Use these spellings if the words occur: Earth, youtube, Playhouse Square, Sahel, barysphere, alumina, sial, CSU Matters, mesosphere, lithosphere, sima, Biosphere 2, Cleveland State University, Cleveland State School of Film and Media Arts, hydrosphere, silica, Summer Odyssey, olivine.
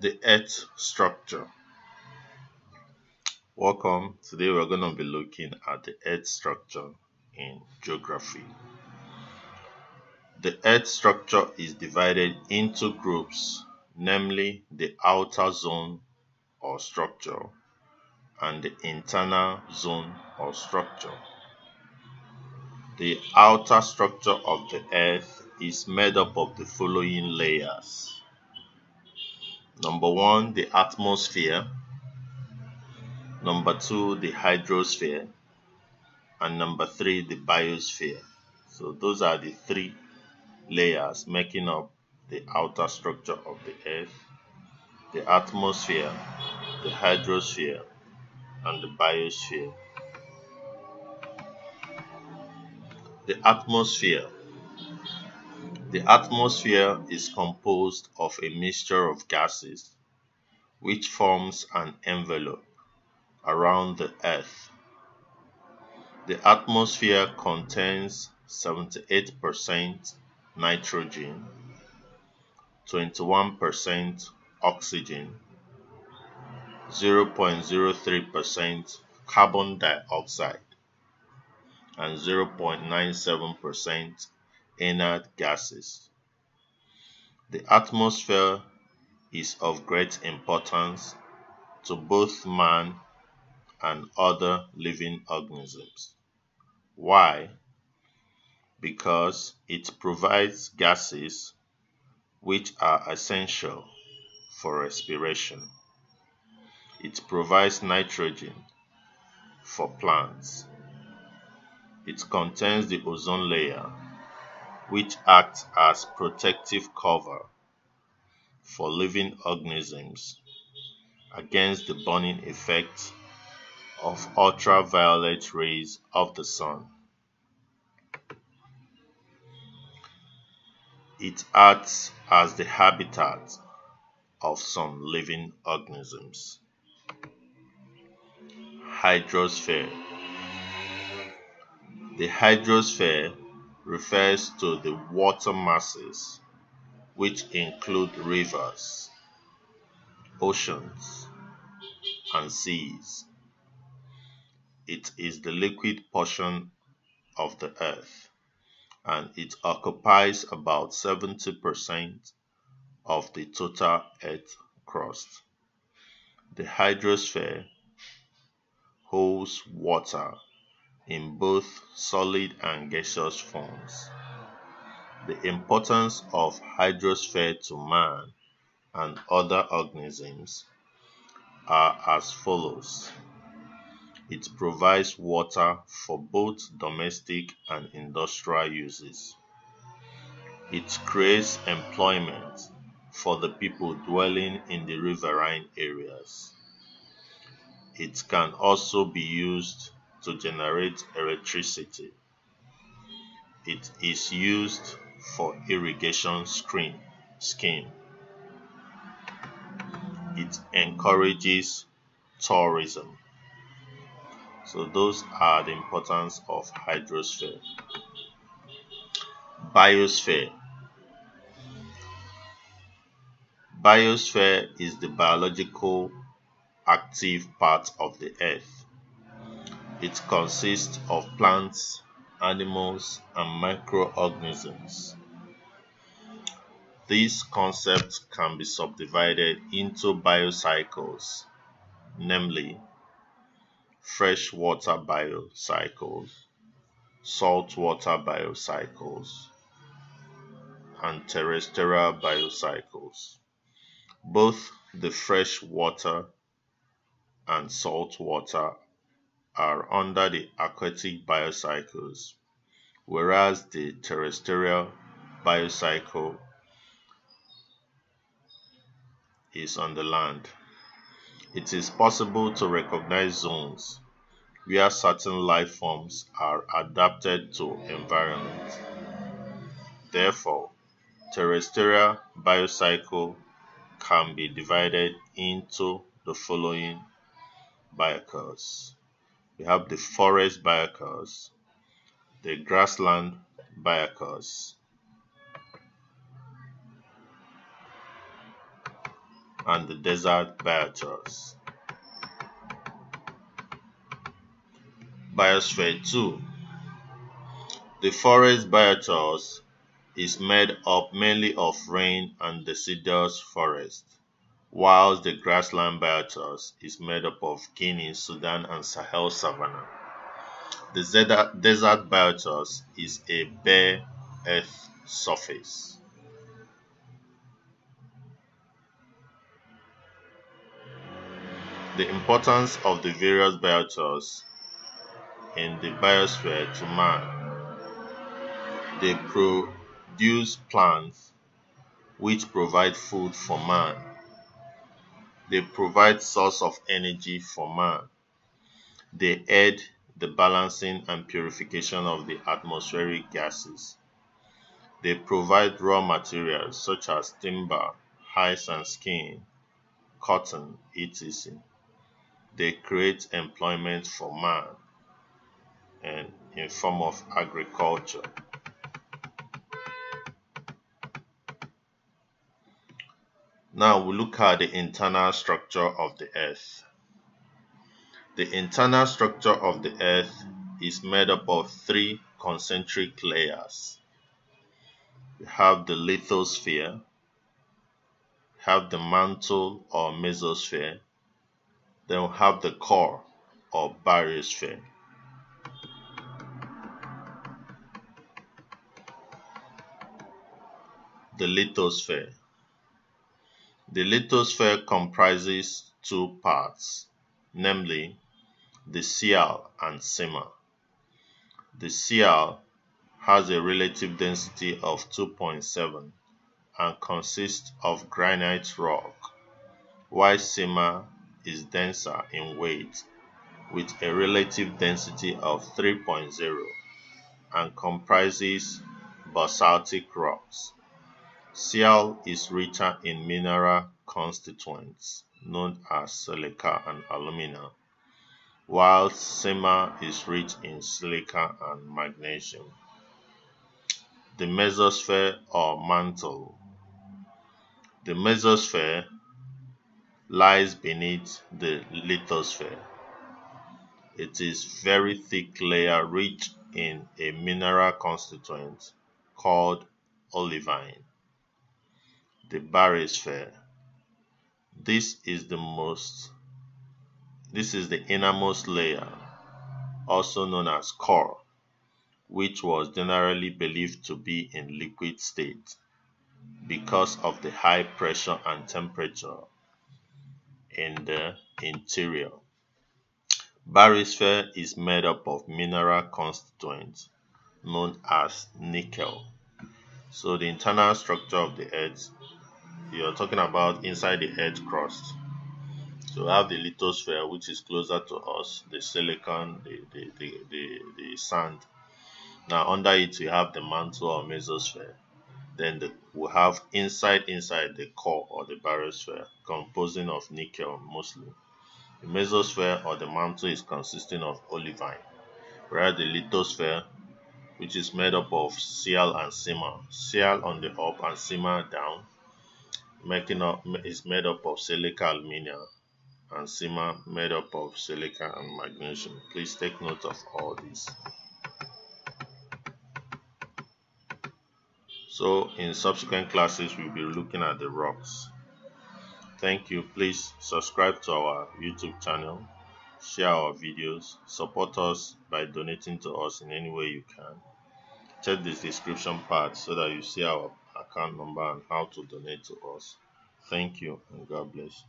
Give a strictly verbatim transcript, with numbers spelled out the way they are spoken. the Earth structure. Welcome. Today we're going to be looking at the Earth structure in geography. The Earth structure is divided into groups, namely the outer zone or structure and the internal zone or structure. The outer structure of the Earth is made up of the following layers. Number one, the atmosphere. Number two, the hydrosphere. And number three, the biosphere. So those are the three layers making up the outer structure of the Earth: the atmosphere, the hydrosphere, and the biosphere. The atmosphere. The atmosphere is composed of a mixture of gases, which forms an envelope around the Earth. The atmosphere contains seventy-eight percent nitrogen, twenty-one percent oxygen, zero point zero three percent carbon dioxide, and zero point nine seven percent inert gases. The atmosphere is of great importance to both man and other living organisms. Why? Because it provides gases which are essential for respiration. It provides nitrogen for plants. It contains the ozone layer, which acts as protective cover for living organisms against the burning effect of ultraviolet rays of the sun. It acts as the habitat of some living organisms. Hydrosphere. The hydrosphere refers to the water masses, which include rivers, oceans, and seas. It is the liquid portion of the Earth, and it occupies about seventy percent of the total Earth crust. The hydrosphere holds water in both solid and gaseous forms. The importance of hydrosphere to man and other organisms are as follows. It provides water for both domestic and industrial uses. It creates employment for the people dwelling in the riverine areas. It can also be used to generate electricity. It is used for irrigation screen, scheme. It encourages tourism. So those are the importance of hydrosphere. Biosphere. Biosphere is the biological active part of the Earth. It consists of plants, animals, and microorganisms. These concepts can be subdivided into biocycles, namely freshwater biocycles, saltwater biocycles, and terrestrial biocycles. Both the freshwater and saltwater are under the aquatic biocycles, whereas the terrestrial biocycle is on the land. It is possible to recognize zones where certain life forms are adapted to environment. Therefore, terrestrial biocycle can be divided into the following biocycles. We have the forest biocycles, the grassland biocycles, and the desert biotours. Biosphere two. The forest biotours is made up mainly of rain and deciduous forest, whilst the grassland biotours is made up of Guinea, Sudan, and Sahel savanna. The desert biotours is a bare earth surface. The importance of the various biotours in the biosphere to man. They produce plants which provide food for man. They provide source of energy for man. They aid the balancing and purification of the atmospheric gases. They provide raw materials such as timber, hides and skin, cotton, et cetera. They create employment for man and in form of agriculture. Now we look at the internal structure of the earth. The internal structure of the earth is made up of three concentric layers. We have the lithosphere, have the mantle or mesosphere, then we have the core or barysphere. The lithosphere. The lithosphere comprises two parts, namely the sial and sima. The sial has a relative density of two point seven and consists of granite rock, while sima is denser in weight with a relative density of three point zero and comprises basaltic rocks. Sial is richer in mineral constituents known as silica and alumina, while sima is rich in silica and magnesium. The mesosphere or mantle. The mesosphere lies beneath the lithosphere. It is very thick layer rich in a mineral constituent called olivine. The barysphere. This is the most this is the innermost layer, also known as core, which was generally believed to be in liquid state because of the high pressure and temperature in the interior. Barysphere is made up of mineral constituents known as nickel. So the internal structure of the earth, you're talking about inside the earth crust. So we have the lithosphere, which is closer to us, the silicon, the, the, the, the, the sand. Now under it we have the mantle or mesosphere. Then the, we have inside inside the core or the barysphere, composing of nickel mostly. The mesosphere or the mantle is consisting of olivine, whereas the lithosphere, which is made up of sial and sima, sial on the up and sima down, making up is made up of silica alumina, and sima made up of silica and magnesium. Please take note of all these. So in subsequent classes, we'll be looking at the rocks. Thank you. Please subscribe to our YouTube channel, share our videos, support us by donating to us in any way you can. Check this description part so that you see our account number and how to donate to us. Thank you and God bless.